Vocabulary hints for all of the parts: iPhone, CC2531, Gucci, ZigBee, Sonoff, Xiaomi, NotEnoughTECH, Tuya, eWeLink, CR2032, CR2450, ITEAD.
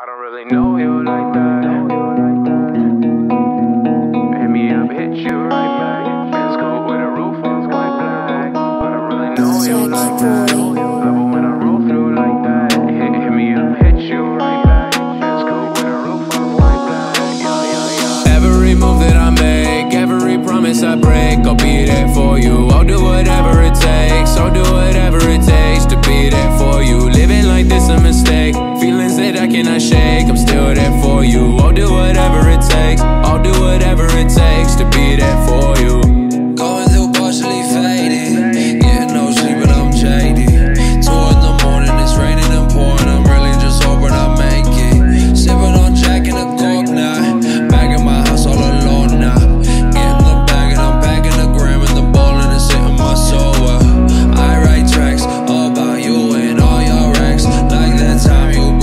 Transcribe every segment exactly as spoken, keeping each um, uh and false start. I don't really know you like that. Hit me up, hit you right back. Let's go where the roof is quite black. I don't really know you like that. Love when I roll through like that. Hit, hit me up, hit you right back. Let's go where the roof is quite black. Yeah, yeah, yeah. Every move that I make, every promise I break, I'll be there for you. I'll do whatever it takes. I'll do whatever it takes to be there for you. Living like this a mistake. Feelings that I cannot shake, I'm still there for you. I'll do whatever it takes, I'll do whatever it takes to be there for you. Going through partially faded, getting no sleep and I'm jaded. Two in the morning, it's raining and pouring, I'm really just hoping I make it. Sipping on Jack in a cork now, back in my house all alone now. Getting the bag and I'm packing the gram in the bowl and it's hitting my soul. I write tracks about you and all your racks, like that time you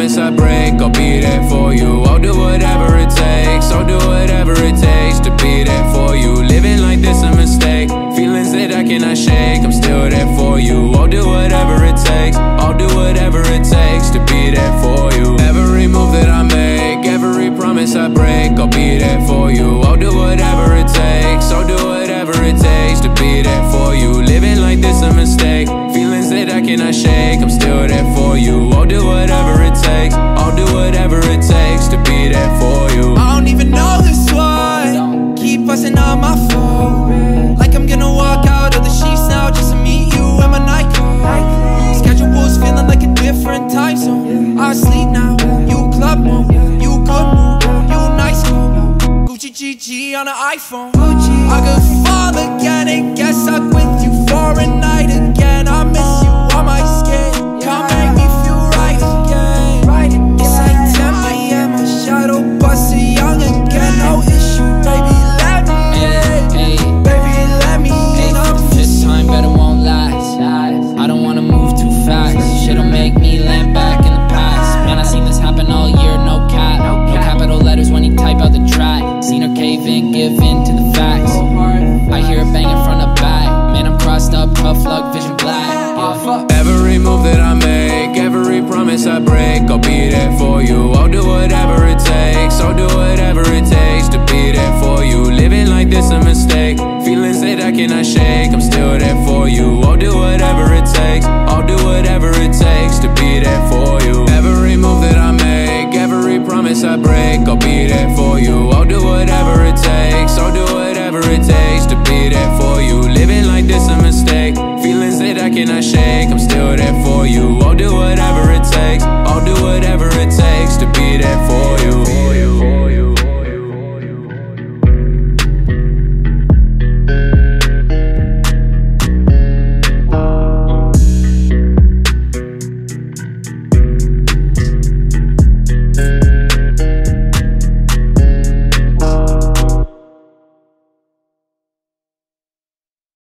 I break, I'll be there for you. I'll do whatever it takes, I'll do whatever it takes to be there for you. Living like this a mistake, feelings that I cannot shake, I'm still there for you. I'll do whatever it takes, I'll do whatever it takes to be there for you. Every move that I make, every promise I break, I'll be there for you. I'll do whatever it takes, I'll do whatever it takes to be there for you. Living like this a mistake, feelings that I cannot shake, I'm still there for you. I'll do whatever it takes, I'll do whatever it takes to be there for you. I don't even know this one, keep busting on my phone, like I'm gonna walk out of the sheets now just to meet you in my nightclub. Schedule's feeling like a different time zone. I sleep now, you club mode, you good move, you nice move. Gucci G G on an iPhone. I could fall again and get stuck with you for a night again. I miss you on my skin, come make me feel right. I break, I'll be there for you. I'll do whatever it takes, I'll do whatever it takes to be there for you. Living like this a mistake, feelings that I cannot shake, I'm still there for you. I'll do whatever it takes, I'll do whatever it takes to be there for you. Every move that I make, every promise I break, I'll be there for you. I'll do whatever it takes, I'll do whatever it takes to be there for you. Living like this a mistake, feelings that I cannot shake, I'm still there for you. I'll do whatever it takes, I'll do whatever